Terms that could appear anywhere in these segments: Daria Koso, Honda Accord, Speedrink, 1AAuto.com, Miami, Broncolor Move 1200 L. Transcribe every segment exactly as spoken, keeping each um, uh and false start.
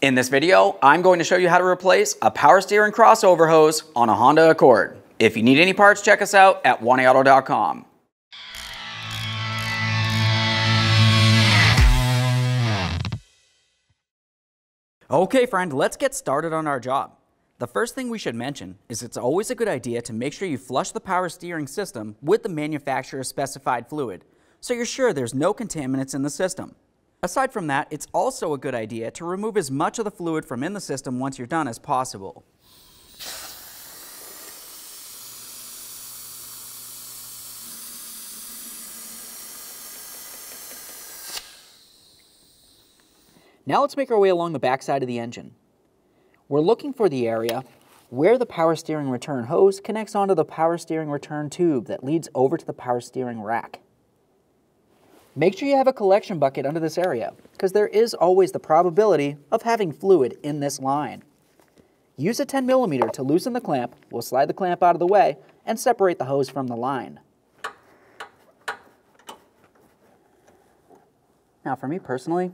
In this video, I'm going to show you how to replace a power steering crossover hose on a Honda Accord. If you need any parts, check us out at one A auto dot com. Okay friend, let's get started on our job. The first thing we should mention is it's always a good idea to make sure you flush the power steering system with the manufacturer's specified fluid, so you're sure there's no contaminants in the system. Aside from that, it's also a good idea to remove as much of the fluid from in the system once you're done as possible. Now let's make our way along the backside of the engine. We're looking for the area where the power steering return hose connects onto the power steering return tube that leads over to the power steering rack. Make sure you have a collection bucket under this area, because there is always the probability of having fluid in this line. Use a ten millimeter to loosen the clamp. We'll slide the clamp out of the way and separate the hose from the line. Now for me personally,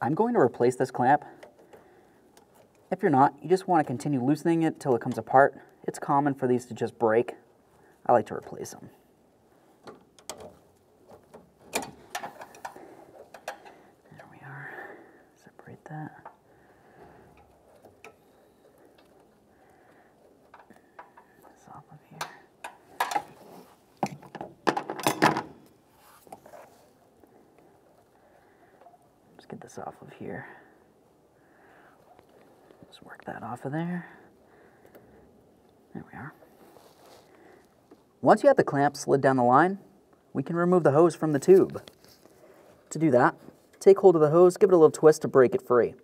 I'm going to replace this clamp. If you're not, you just want to continue loosening it till it comes apart. It's common for these to just break. I like to replace them. That. This off of here. Just get this off of here. Just work that off of there. There we are. Once you have the clamp slid down the line, we can remove the hose from the tube. To do that, take hold of the hose, give it a little twist to break it free.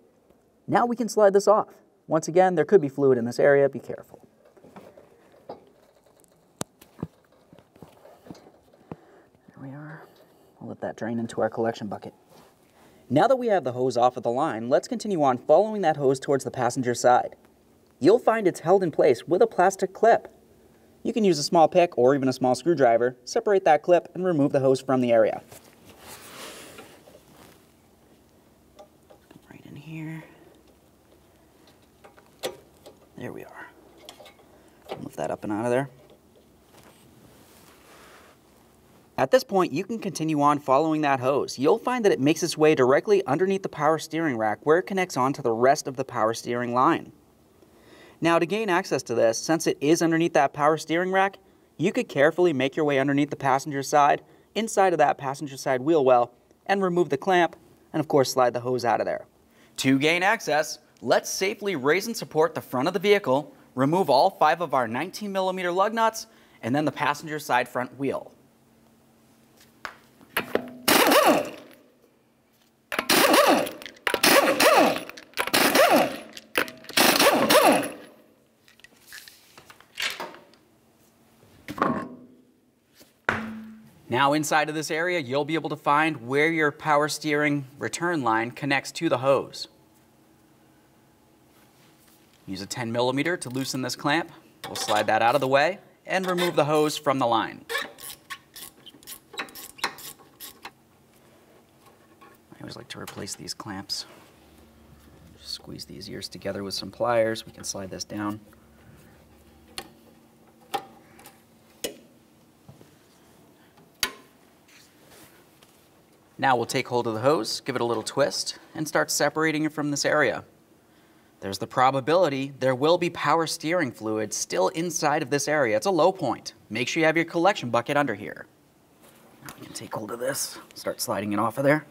Now we can slide this off. Once again, there could be fluid in this area, be careful. There we are. We'll let that drain into our collection bucket. Now that we have the hose off of the line, let's continue on following that hose towards the passenger side. You'll find it's held in place with a plastic clip. You can use a small pick or even a small screwdriver, separate that clip and remove the hose from the area. Here. There we are. Move that up and out of there. At this point, you can continue on following that hose. You'll find that it makes its way directly underneath the power steering rack where it connects on to the rest of the power steering line. Now, to gain access to this, since it is underneath that power steering rack, you could carefully make your way underneath the passenger side, inside of that passenger side wheel well, and remove the clamp, and of course, slide the hose out of there. To gain access, let's safely raise and support the front of the vehicle, remove all five of our nineteen millimeter lug nuts, and then the passenger side front wheel. Now inside of this area, you'll be able to find where your power steering return line connects to the hose. Use a ten millimeter to loosen this clamp. We'll slide that out of the way and remove the hose from the line. I always like to replace these clamps. Just squeeze these ears together with some pliers. We can slide this down. Now we'll take hold of the hose, give it a little twist, and start separating it from this area. There's the probability there will be power steering fluid still inside of this area. It's a low point. Make sure you have your collection bucket under here. Now we can take hold of this, start sliding it off of there.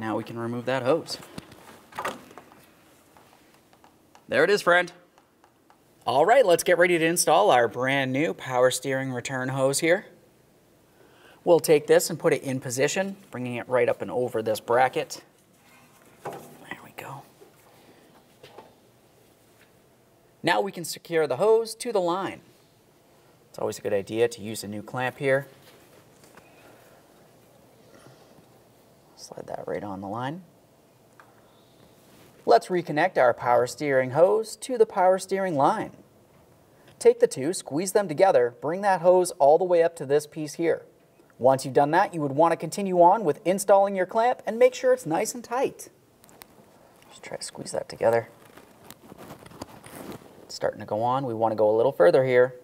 Now we can remove that hose. There it is, friend. All right, let's get ready to install our brand new power steering return hose here. We'll take this and put it in position, bringing it right up and over this bracket. There we go. Now we can secure the hose to the line. It's always a good idea to use a new clamp here. Slide that right on the line. Let's reconnect our power steering hose to the power steering line. Take the two, squeeze them together, bring that hose all the way up to this piece here. Once you've done that, you would want to continue on with installing your clamp and make sure it's nice and tight. Just try to squeeze that together. It's starting to go on. We want to go a little further here.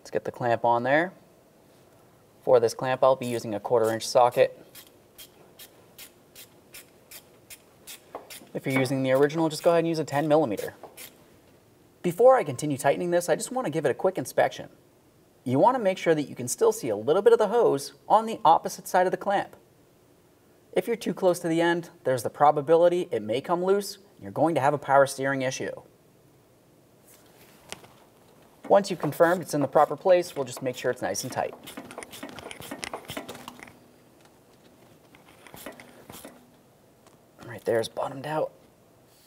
Let's get the clamp on there. For this clamp, I'll be using a quarter inch socket. If you're using the original, just go ahead and use a ten millimeter. Before I continue tightening this, I just want to give it a quick inspection. You want to make sure that you can still see a little bit of the hose on the opposite side of the clamp. If you're too close to the end, there's the probability it may come loose and you're going to have a power steering issue. Once you've confirmed it's in the proper place, we'll just make sure it's nice and tight. Right there's bottomed out.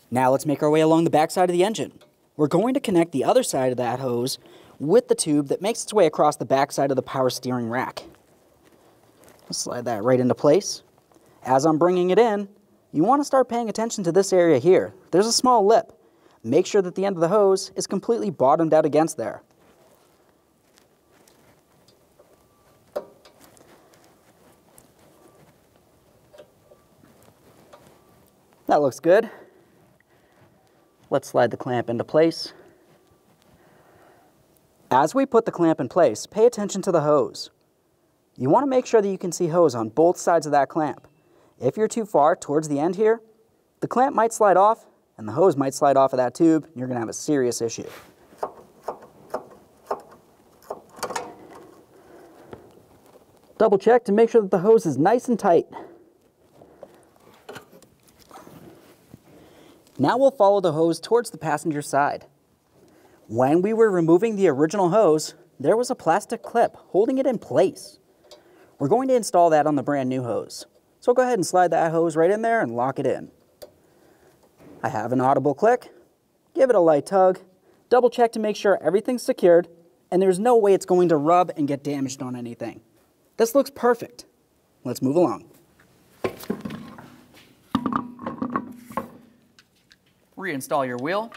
Now let's make our way along the back side of the engine. We're going to connect the other side of that hose with the tube that makes its way across the back side of the power steering rack. Let's slide that right into place. As I'm bringing it in, you want to start paying attention to this area here. There's a small lip. Make sure that the end of the hose is completely bottomed out against there. That looks good. Let's slide the clamp into place. As we put the clamp in place, pay attention to the hose. You want to make sure that you can see hose on both sides of that clamp. If you're too far towards the end here, the clamp might slide off and the hose might slide off of that tube, and you're going to have a serious issue. Double check to make sure that the hose is nice and tight. Now we'll follow the hose towards the passenger side. When we were removing the original hose, there was a plastic clip holding it in place. We're going to install that on the brand new hose. So go ahead and slide that hose right in there and lock it in. I have an audible click, give it a light tug, double check to make sure everything's secured and there's no way it's going to rub and get damaged on anything. This looks perfect. Let's move along. Reinstall your wheel.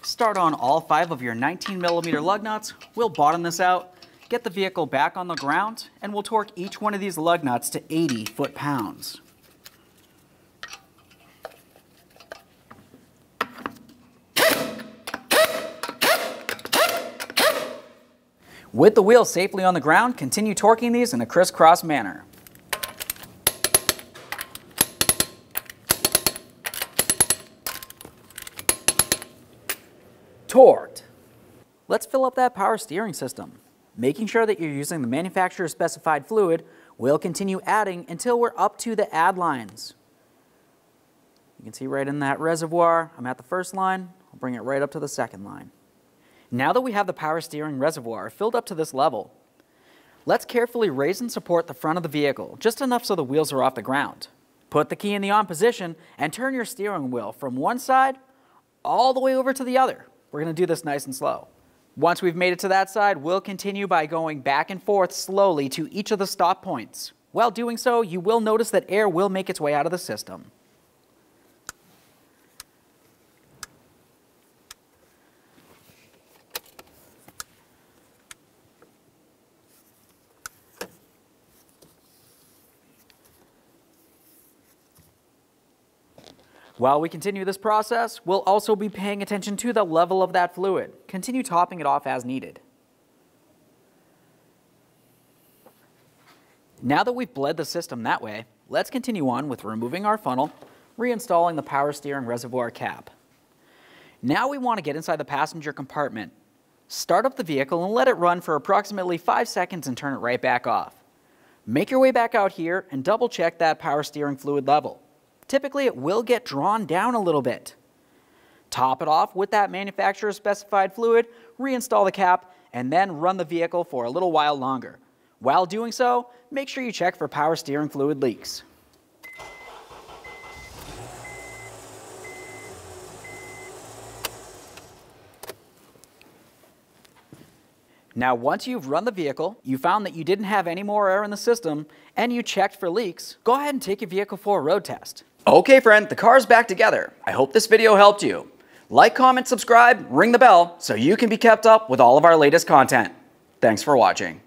Start on all five of your nineteen millimeter lug nuts. We'll bottom this out, get the vehicle back on the ground, and we'll torque each one of these lug nuts to eighty foot-pounds. With the wheel safely on the ground, continue torquing these in a crisscross manner. Torqued. Let's fill up that power steering system. Making sure that you're using the manufacturer specified fluid, we'll continue adding until we're up to the add lines. You can see right in that reservoir, I'm at the first line, I'll bring it right up to the second line. Now that we have the power steering reservoir filled up to this level, let's carefully raise and support the front of the vehicle, just enough so the wheels are off the ground. Put the key in the on position and turn your steering wheel from one side all the way over to the other. We're going to do this nice and slow. Once we've made it to that side, we'll continue by going back and forth slowly to each of the stop points. While doing so, you will notice that air will make its way out of the system. While we continue this process, we'll also be paying attention to the level of that fluid. Continue topping it off as needed. Now that we've bled the system that way, let's continue on with removing our funnel, reinstalling the power steering reservoir cap. Now we want to get inside the passenger compartment. Start up the vehicle and let it run for approximately five seconds and turn it right back off. Make your way back out here and double check that power steering fluid level. Typically it will get drawn down a little bit. Top it off with that manufacturer specified fluid, reinstall the cap, and then run the vehicle for a little while longer. While doing so, make sure you check for power steering fluid leaks. Now, once you've run the vehicle, you found that you didn't have any more air in the system, and you checked for leaks, go ahead and take your vehicle for a road test. Okay friend, the car's back together. I hope this video helped you. Like, comment, subscribe, ring the bell so you can be kept up with all of our latest content. Thanks for watching.